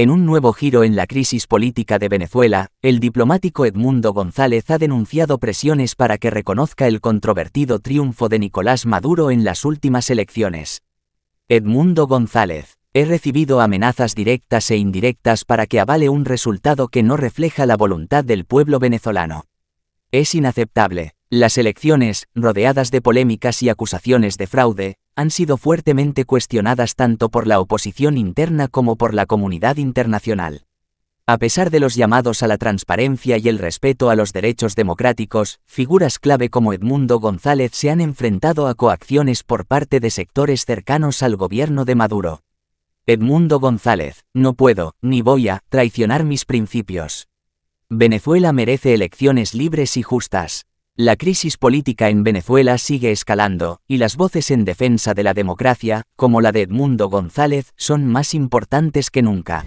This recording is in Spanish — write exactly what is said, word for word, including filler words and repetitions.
En un nuevo giro en la crisis política de Venezuela, el diplomático Edmundo González ha denunciado presiones para que reconozca el controvertido triunfo de Nicolás Maduro en las últimas elecciones. Edmundo González: he recibido amenazas directas e indirectas para que avale un resultado que no refleja la voluntad del pueblo venezolano. Es inaceptable. Las elecciones, rodeadas de polémicas y acusaciones de fraude, han sido fuertemente cuestionadas tanto por la oposición interna como por la comunidad internacional. A pesar de los llamados a la transparencia y el respeto a los derechos democráticos, figuras clave como Edmundo González se han enfrentado a coacciones por parte de sectores cercanos al gobierno de Maduro. Edmundo González: no puedo, ni voy a, traicionar mis principios. Venezuela merece elecciones libres y justas. La crisis política en Venezuela sigue escalando, y las voces en defensa de la democracia, como la de Edmundo González, son más importantes que nunca.